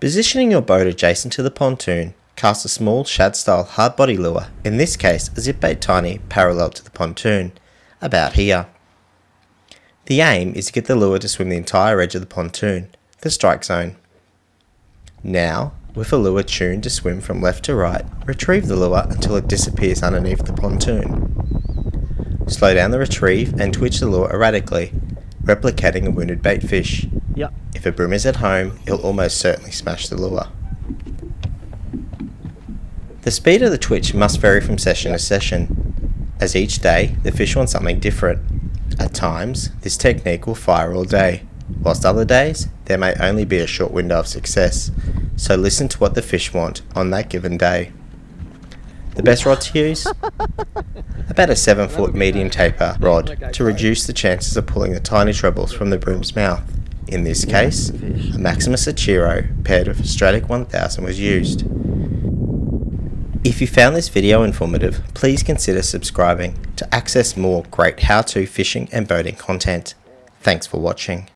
Positioning your boat adjacent to the pontoon, cast a small shad style hard body lure, in this case a zip bait tiny parallel to the pontoon, about here. The aim is to get the lure to swim the entire edge of the pontoon, the strike zone. Now, with a lure tuned to swim from left to right, retrieve the lure until it disappears underneath the pontoon. Slow down the retrieve and twitch the lure erratically, replicating a wounded bait fish. Yep. If a brim is at home, it'll almost certainly smash the lure. The speed of the twitch must vary from session to session, as each day the fish wants something different. At times, this technique will fire all day, whilst other days there may only be a short window of success. So listen to what the fish want on that given day. The best rod to use? About a 7-foot medium taper rod to reduce the chances of pulling the tiny trebles from the brim's mouth. In this case, a Maximus Ichiro paired with a Stradic 1000 was used. If you found this video informative, please consider subscribing to access more great how-to fishing and boating content. Thanks for watching.